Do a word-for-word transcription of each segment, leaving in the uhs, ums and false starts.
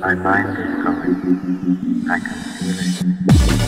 My mind is coming. I can feel it.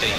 Misty.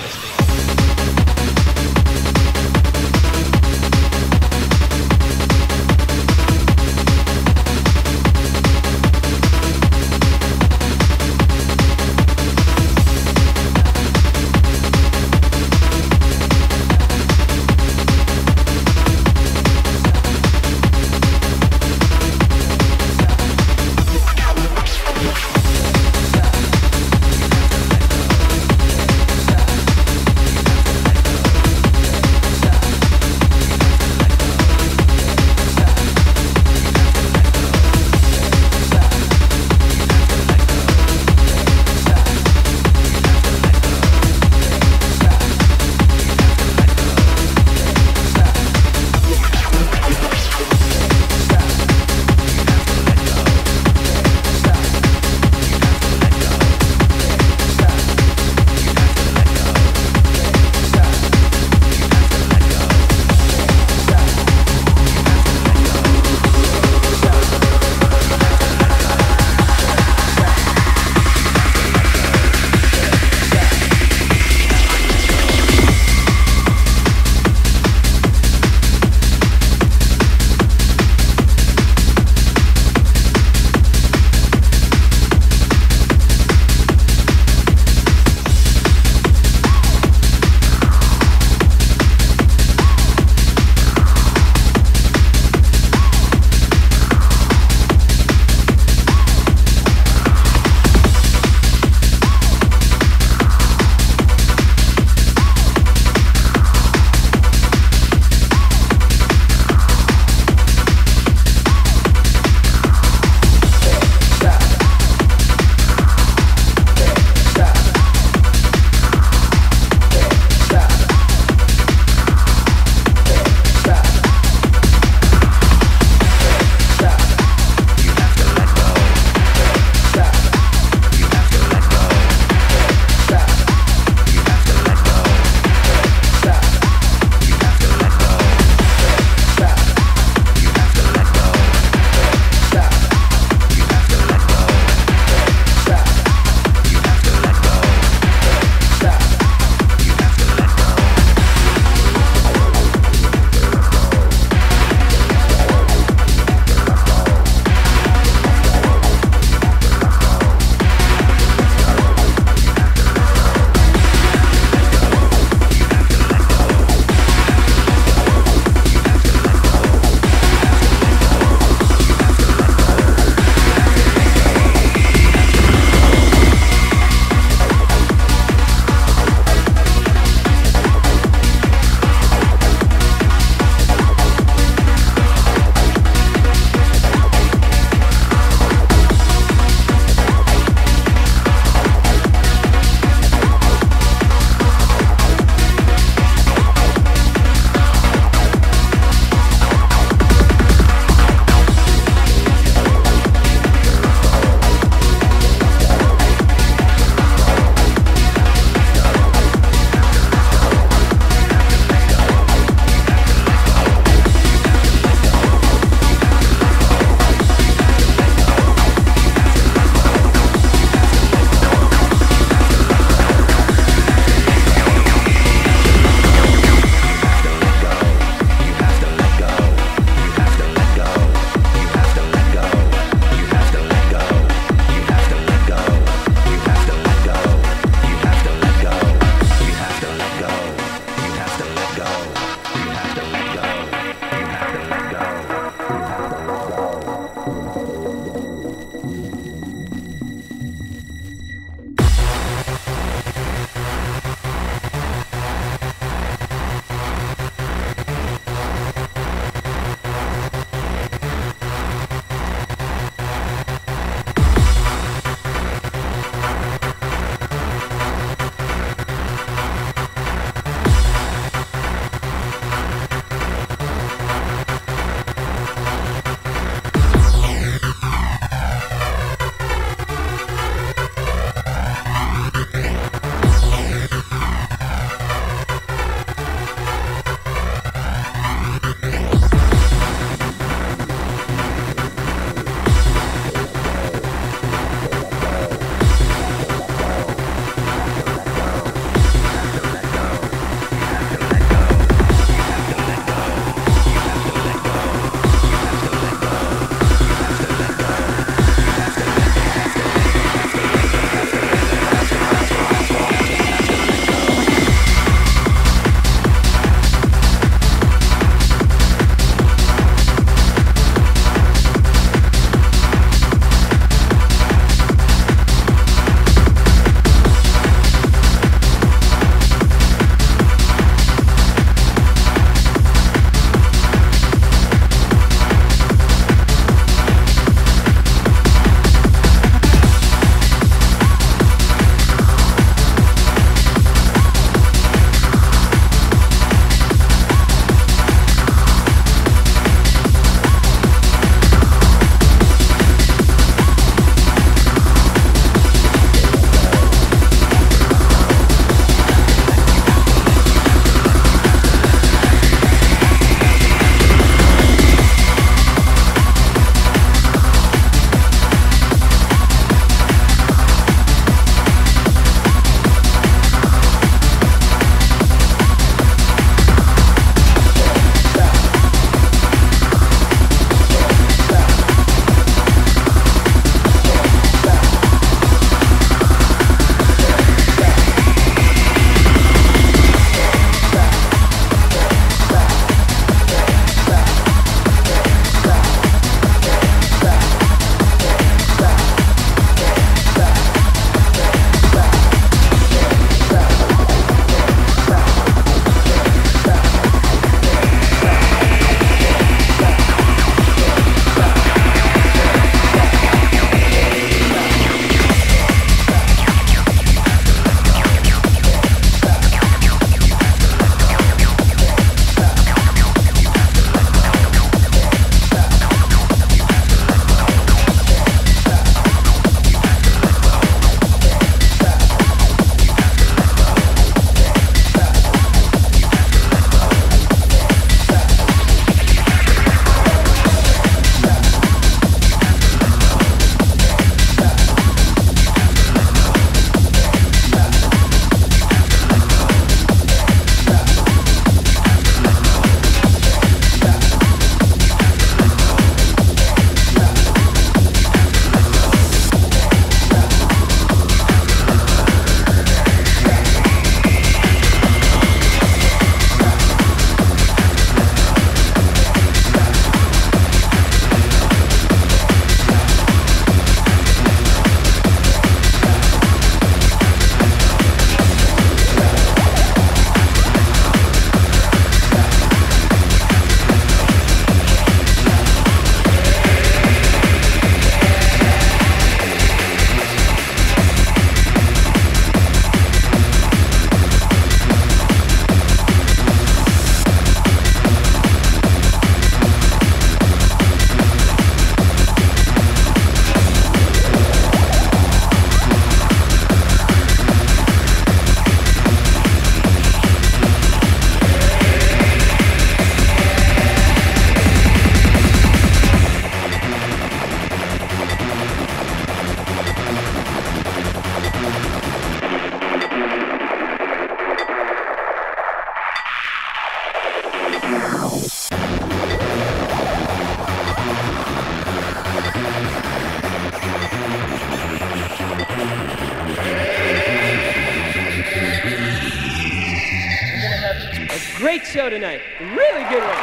Great show tonight. A really good one.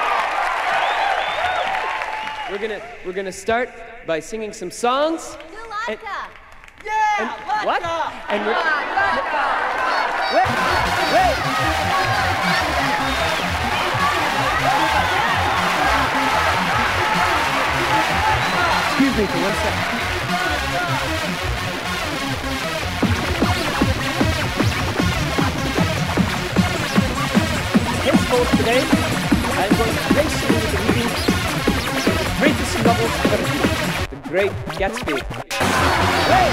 We're gonna we're gonna start by singing some songs. And, yeah. And Latka. What? And we're. Latka. Wait. Wait. Excuse me for one second. Today, I'm going to race you with the reading of the greatest novels ever written, The Great Gatsby. Hey!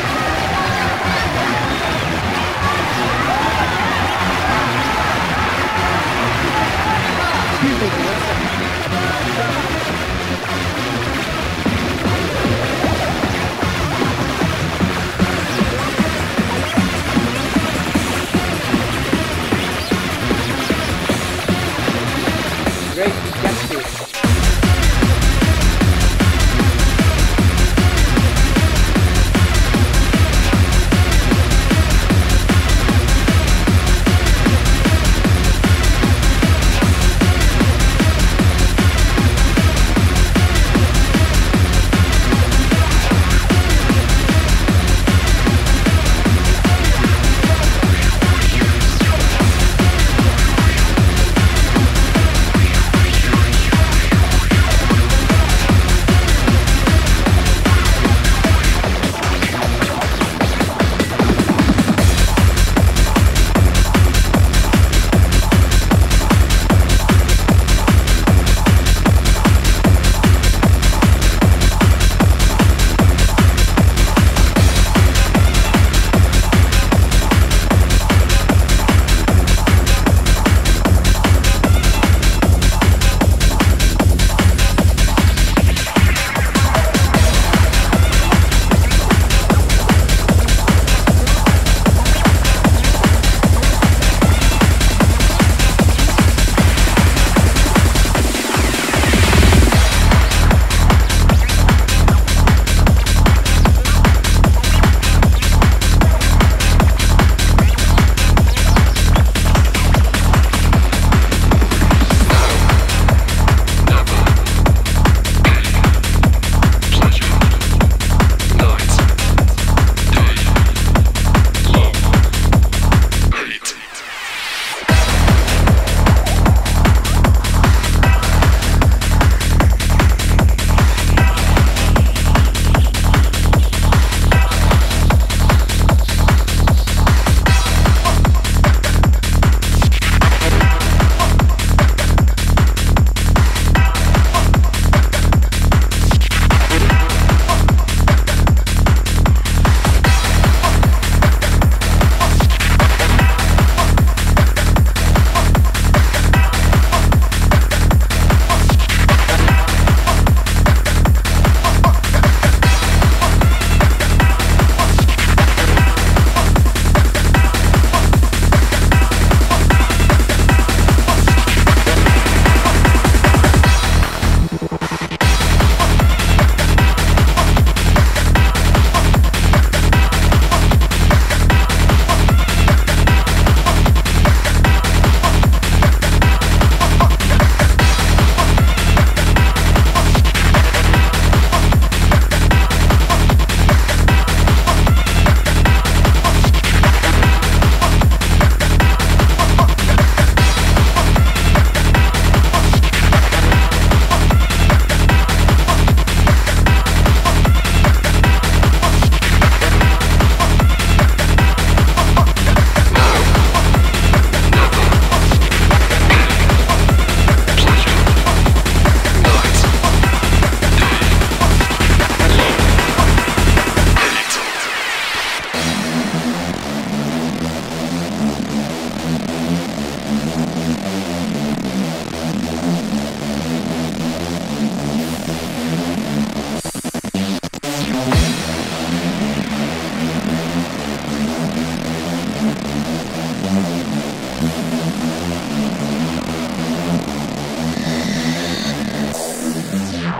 Excuse me, one Great Gatsby.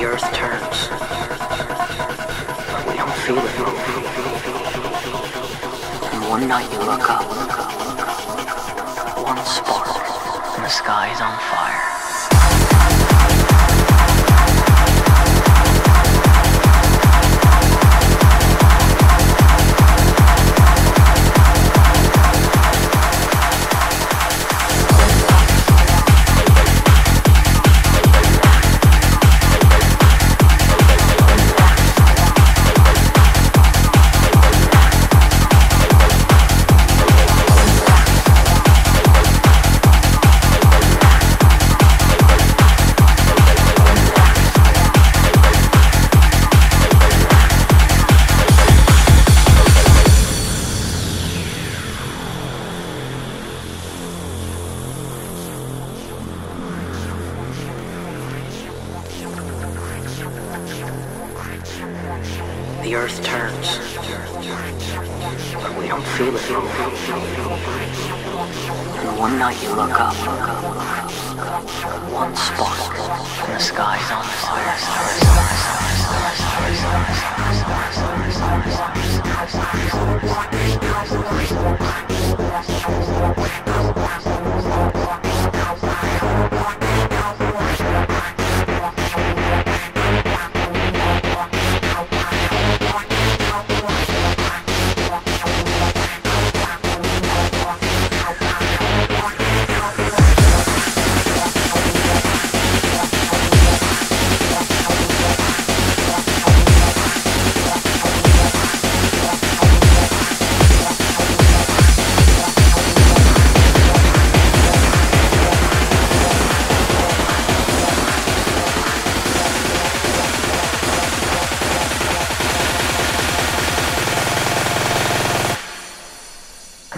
the earth turns, but we don't feel it moving. And one night you look up, one spark, and the sky is on fire. The earth turns, but we don't feel it moving. And one night you look up, one spark, and the sky's on fire. And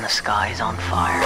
the sky is on fire.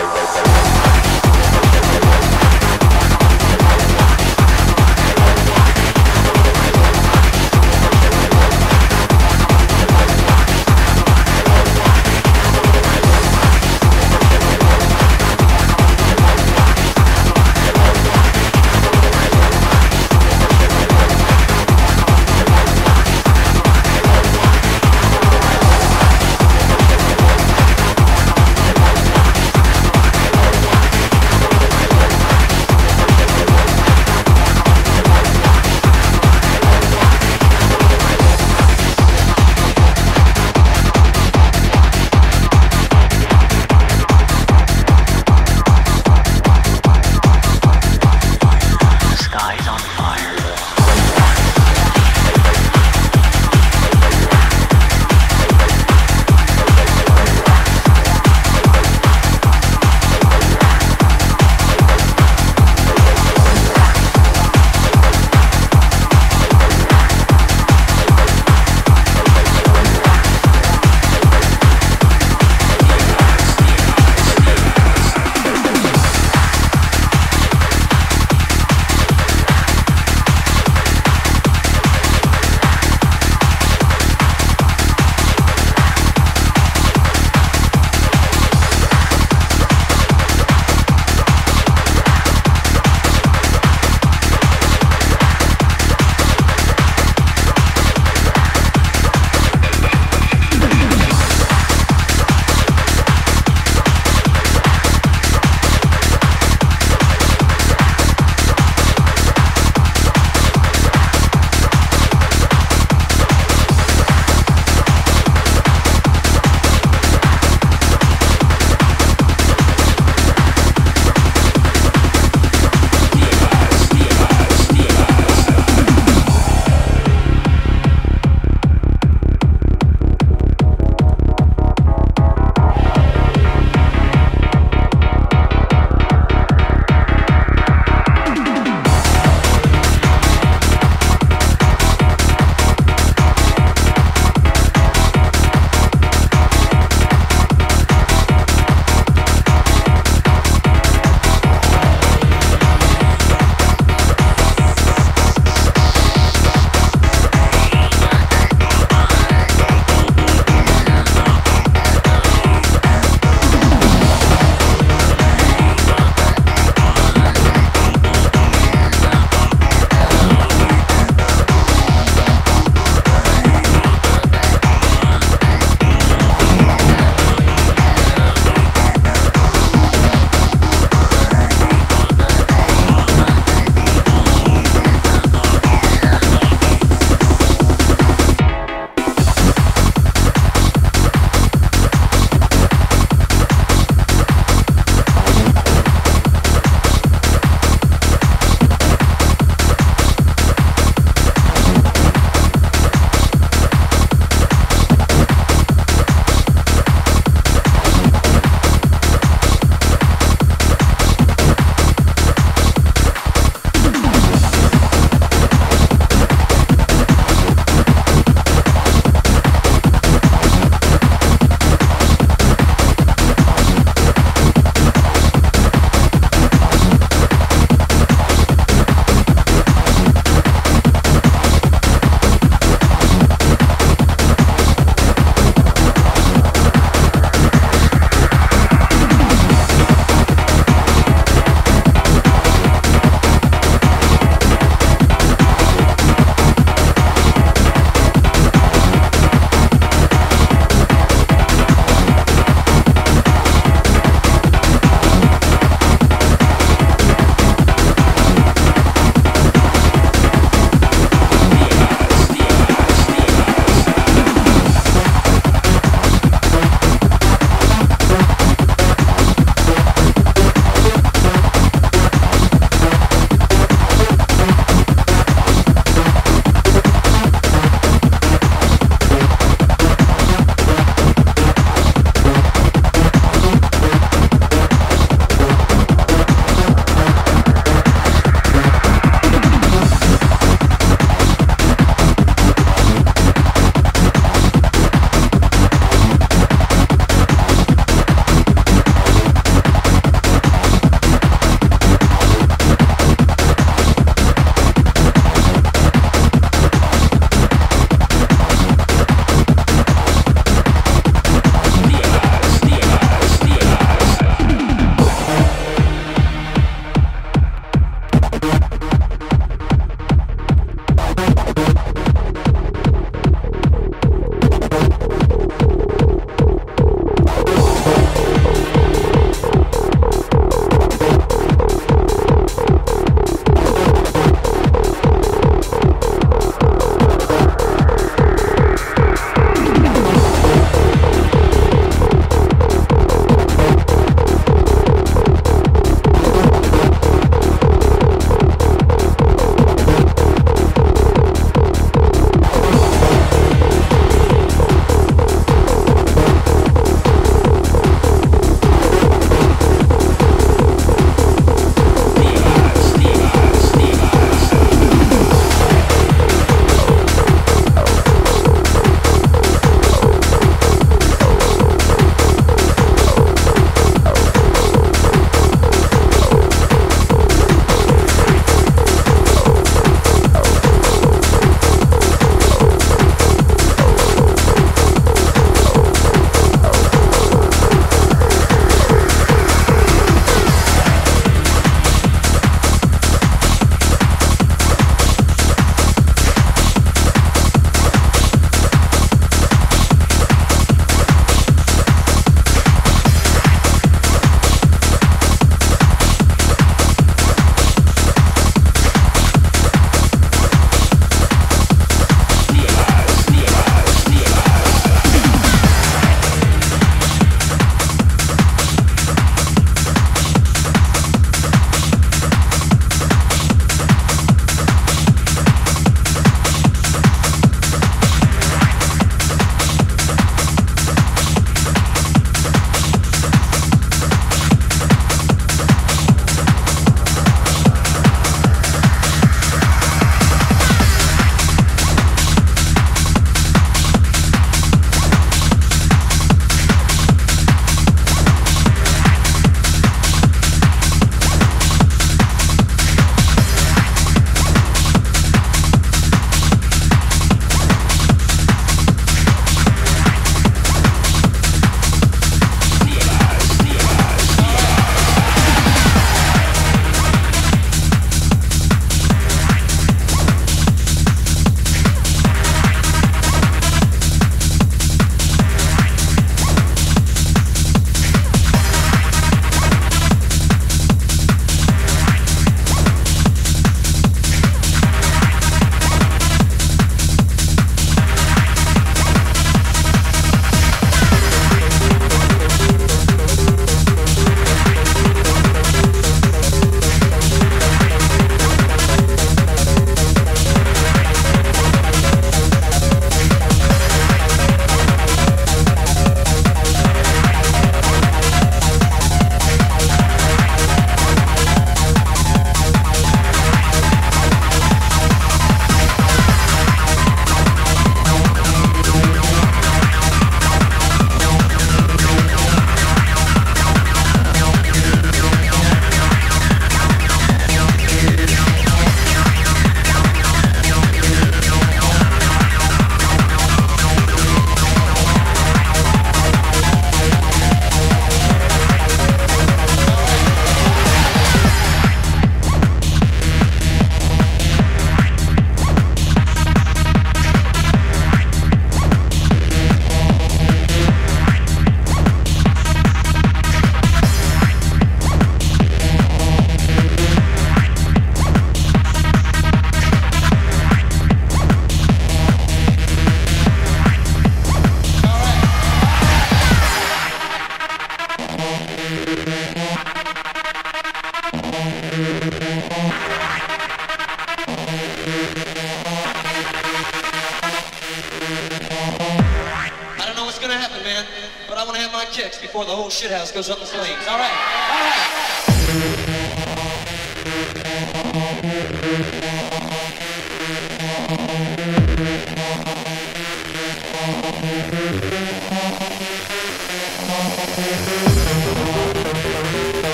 my kicks before the whole shit house goes up in flames. All right, all right.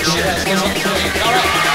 Shit has been on the plane. All right. All right. Yeah.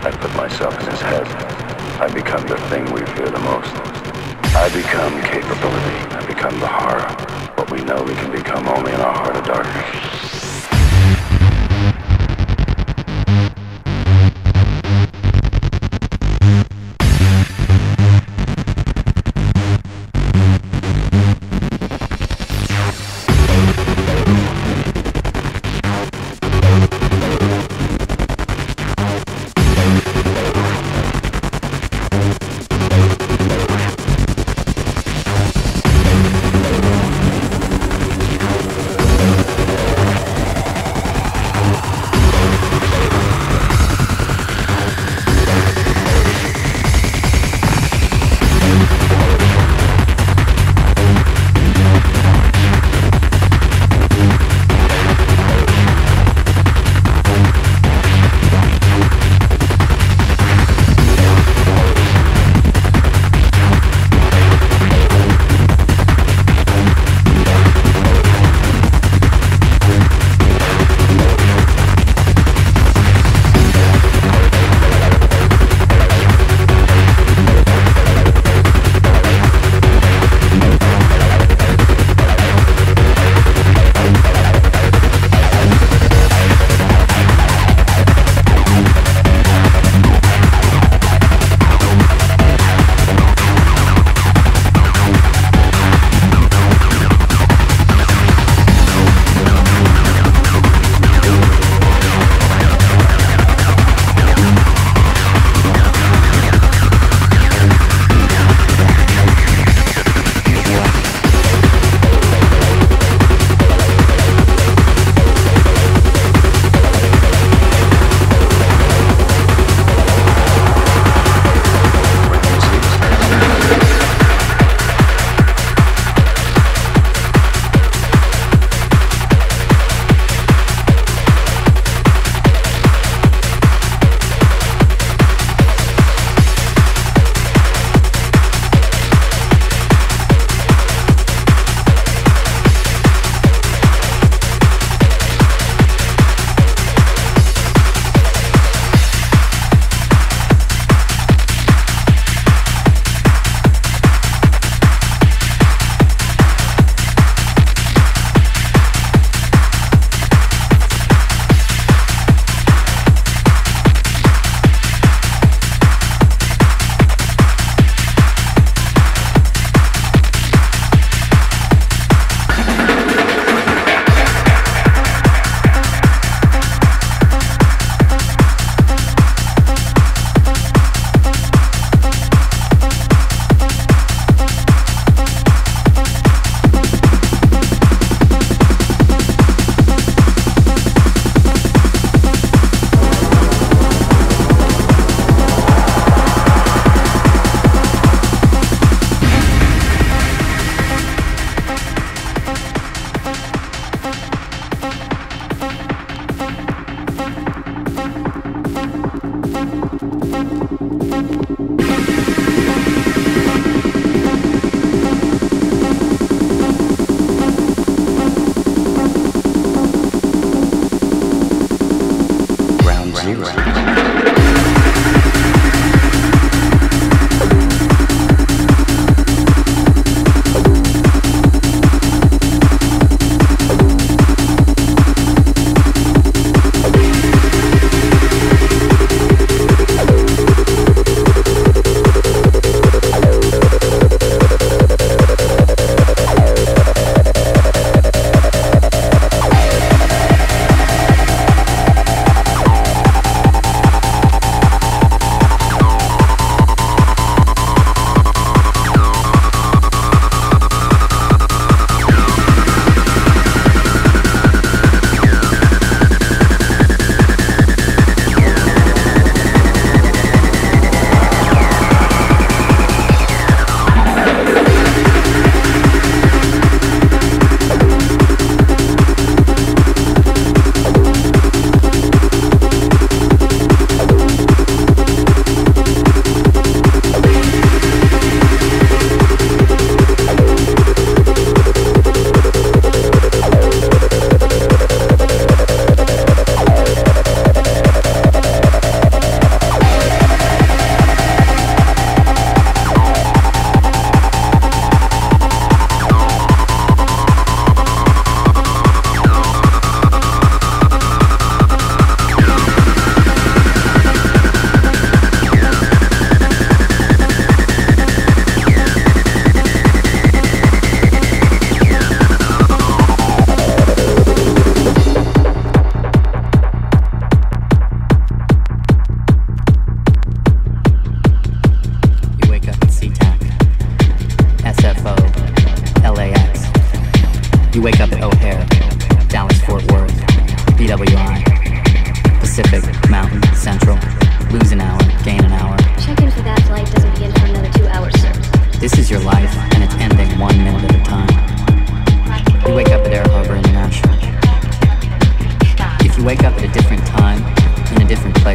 I put myself in his head. I become the thing we fear the most. I become capability. I become the horror. What we know we can become only in our heart of darkness. Mountain, Central. Lose an hour, gain an hour. Check-in for that flight doesn't begin for another two hours, sir. This is your life, and it's ending one minute at a time. You wake up at Air Harbor International. If you wake up at a different time, in a different place,